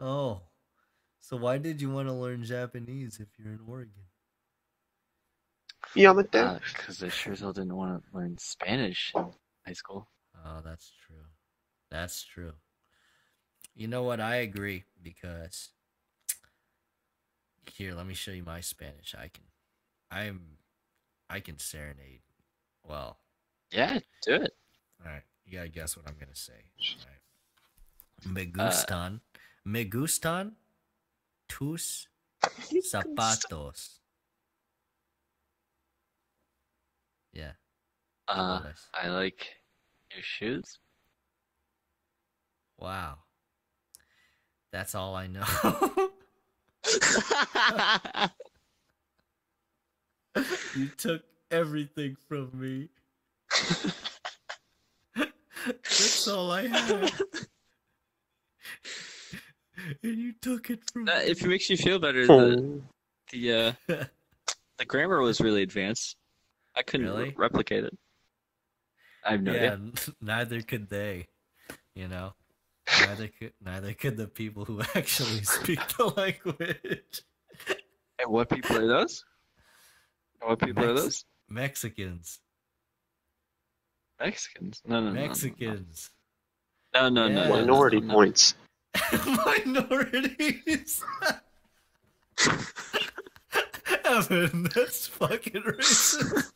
Oh, so why did you want to learn Japanese if you're in Oregon? Yeah, but that because I sure as hell didn't want to learn Spanish in high school. Oh, that's true. That's true. You know what? I agree because here, let me show you my Spanish. I can serenade. Well, yeah, do it. All right, you gotta guess what I'm gonna say. All right. Me gustan tus zapatos. Yeah. I like your shoes. Wow. That's all I know. You took everything from me. That's all I had. And you took it from me. If it makes you feel better, the grammar was really advanced. I couldn't replicate it. I have no idea. Neither could they. You know, neither could the people who actually speak the language. And what people are those? Mexicans. Mexicans? No. No. Minority points. Minorities. Evan, that's fucking racist.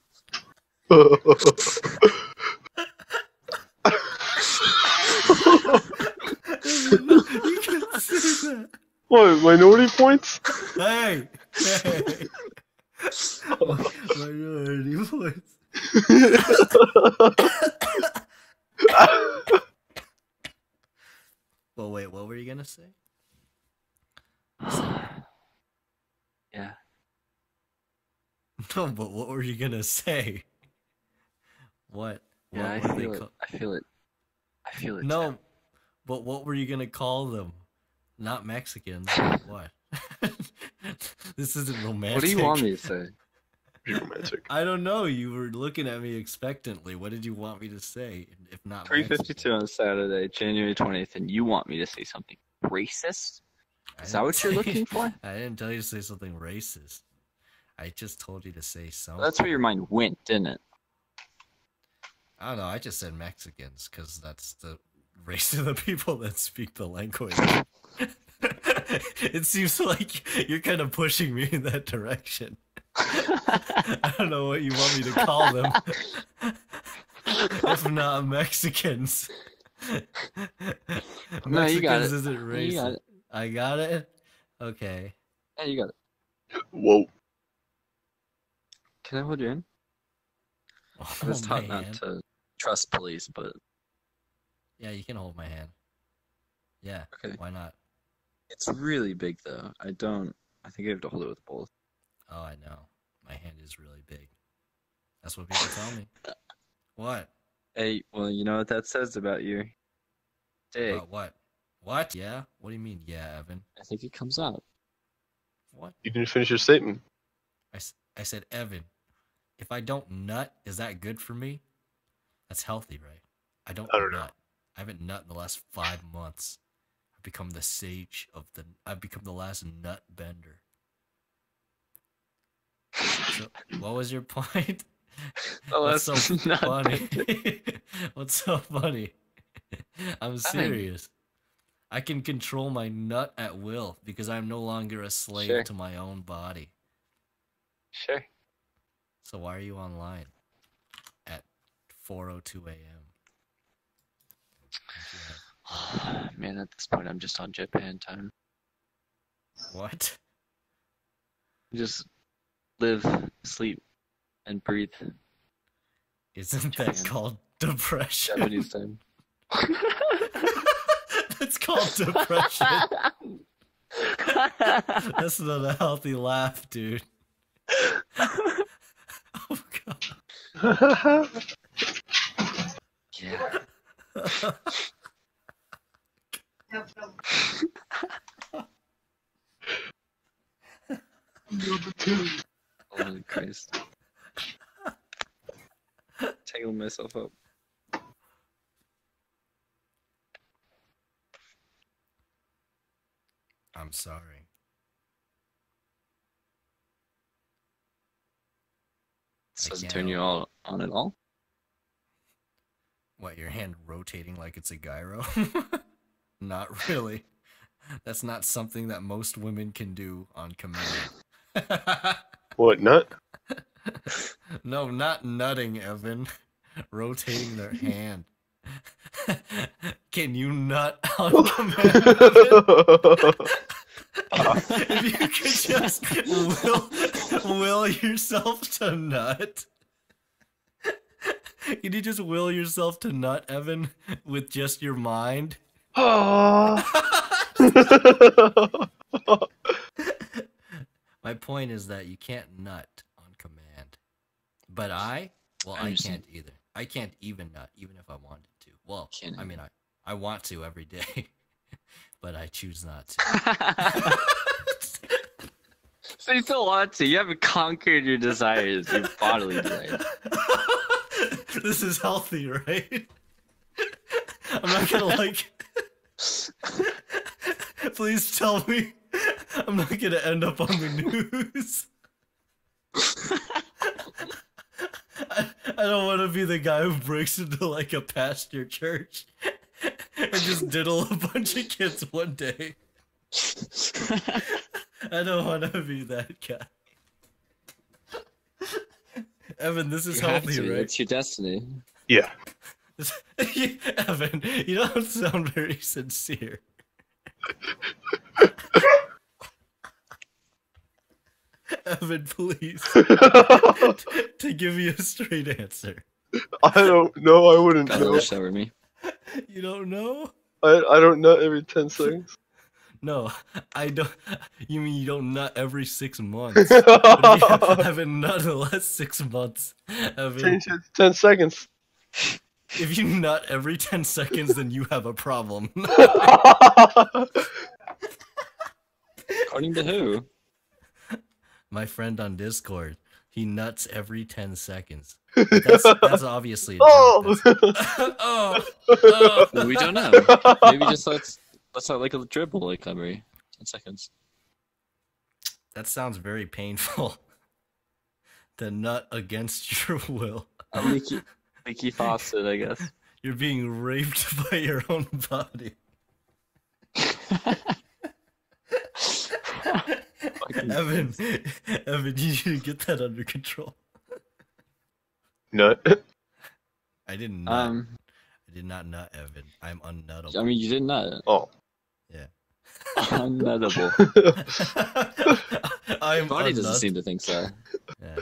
You can see that. What, minority points? Hey. Minority points. Well, wait, what were you gonna say? Yeah. No, but what were you gonna say? What? Yeah, what I feel it. No, but what were you gonna call them? Not Mexicans. What? This isn't romantic. What do you want me to say? Be romantic. I don't know. You were looking at me expectantly. What did you want me to say? If not, 3:52 on Saturday, January 20th, and you want me to say something racist? Is that what you're looking for? I didn't tell you to say something racist. I just told you to say something. That's where your mind went, didn't it? I don't know. I just said Mexicans because that's the race of the people that speak the language. It seems like you're kind of pushing me in that direction. I don't know what you want me to call them. If not Mexicans. No, you got it. Mexicans isn't racist. No, I got it? Okay. Yeah, you got it. Whoa. Can I hold you in? Oh, I was taught not to trust police, but... Yeah, you can hold my hand. Yeah, okay. Why not? It's really big, though. I think I have to hold it with both. Oh, I know. My hand is really big. That's what people tell me. What? Hey, well, you know what that says about you? Dig. About what? What? Yeah? What do you mean, yeah, Evan? I think it comes out. What? You didn't finish your statement. I said, Evan. If I don't nut, is that good for me? That's healthy, right? I don't nut. I haven't nut in the last 5 months. I've become the sage of the... I've become the last nut bender. So, what was your point? What's so funny? I'm serious. I can control my nut at will because I'm no longer a slave to my own body. Sure. So why are you online at 4:02 a.m.? Man, at this point, I'm just on Japan time. What? Just live, sleep, and breathe. Isn't that called depression? Japanese time. That's called depression. That's not a healthy laugh, dude. Oh, God. Yeah. Holy Christ. Tangled myself up. I'm sorry. So does it turn you all on at all? What, your hand rotating like it's a gyro? Not really. That's not something that most women can do on command. What, nut? No, not nutting, Evan. Rotating their hand. Can you nut on command, Evan? If you could just will yourself to nut. Can you just will yourself to nut, Evan, with just your mind? My point is that you can't nut on command. But I can't either. I can't even nut, even if I wanted to. Well, I mean, I want to every day, but I choose not to. So you still want to. You haven't conquered your desires, your bodily desires. This is healthy, right? I'm not gonna like... Please tell me I'm not gonna end up on the news. I don't want to be the guy who breaks into like a pastor church and just diddle a bunch of kids one day. I don't want to be that guy. Evan, this is healthy, right? It's your destiny. Yeah. Evan, you don't sound very sincere. Evan, please. To give me a straight answer. I don't know. I wouldn't know. I wish that were me. You don't know? I don't nut every 10 seconds. No, I don't. You mean you don't nut every 6 months? I haven't nut in the last 6 months. Evan. Change it to 10 seconds. If you nut every 10 seconds, then you have a problem. According to who? My friend on Discord. He nuts every 10 seconds. That's obviously a joke. Oh. We don't know. Maybe just let's not like a dribble like every 10 seconds. That sounds very painful. The nut against your will. A leaky faucet, I guess. You're being raped by your own body. Evan, you need to get that under control. Nut. I didn't nut. I did not nut, Evan. I'm unnuttable. I mean, you didn't nut. Oh. Yeah. Unnuttable. Your body doesn't seem to think so. Yeah.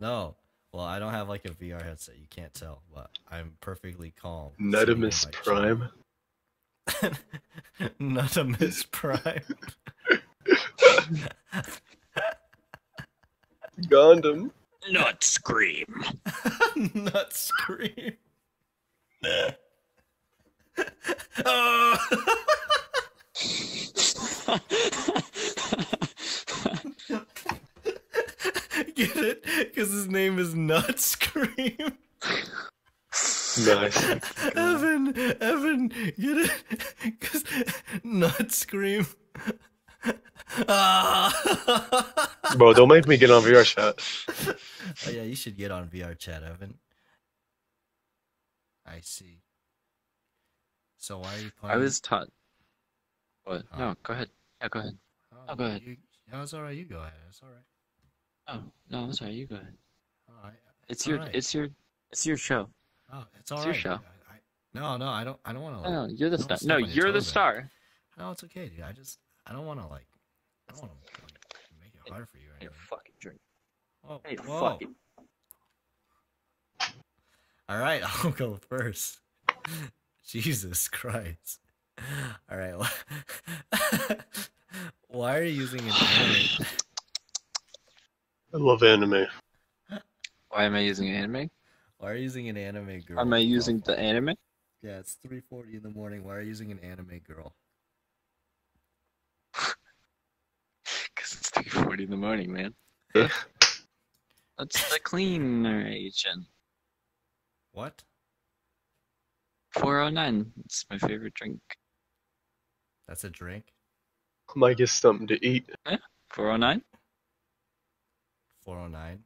No. Well, I don't have like a VR headset. You can't tell, but I'm perfectly calm. Nutimus Prime. Nutimus Prime. Gundam. Nut Scream. Nut Scream. Get it? Because his name is Nut Scream. Nice. Evan, get it? Because Nut Scream. Bro, don't make me get on VRChat. Oh yeah, you should get on VRChat, Evan. I see. So why are you playing? I was taught. What? Oh. No, go ahead. Yeah, go ahead. Oh, go ahead. No, it's alright. You go ahead. It's alright. Oh no, I'm sorry. You go ahead. Right. It's your show. Oh, it's alright. It's your show. No, I don't want to. No, you're the star. No, you're the star. No, it's okay, dude. I don't want to like. I don't want to make it harder for you. I need a fucking drink. Oh, I need a fucking. All right, I'll go first. Jesus Christ. All right. Why are you using an anime? I love anime. Why am I using anime? Why are you using an anime girl? Am I using the anime? Yeah, it's 3:40 in the morning. Why are you using an anime girl? Because it's 3:40 in the morning, man. That's the cleaner agent. What? 409. It's my favorite drink. That's a drink? I might get something to eat. Yeah, 409. 409.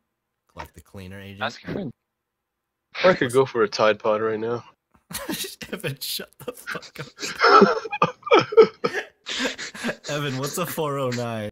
Like the cleaner agent. Ask your friend. Or I could go for a Tide Pod right now. Evan, shut the fuck up. Evan, what's a 409?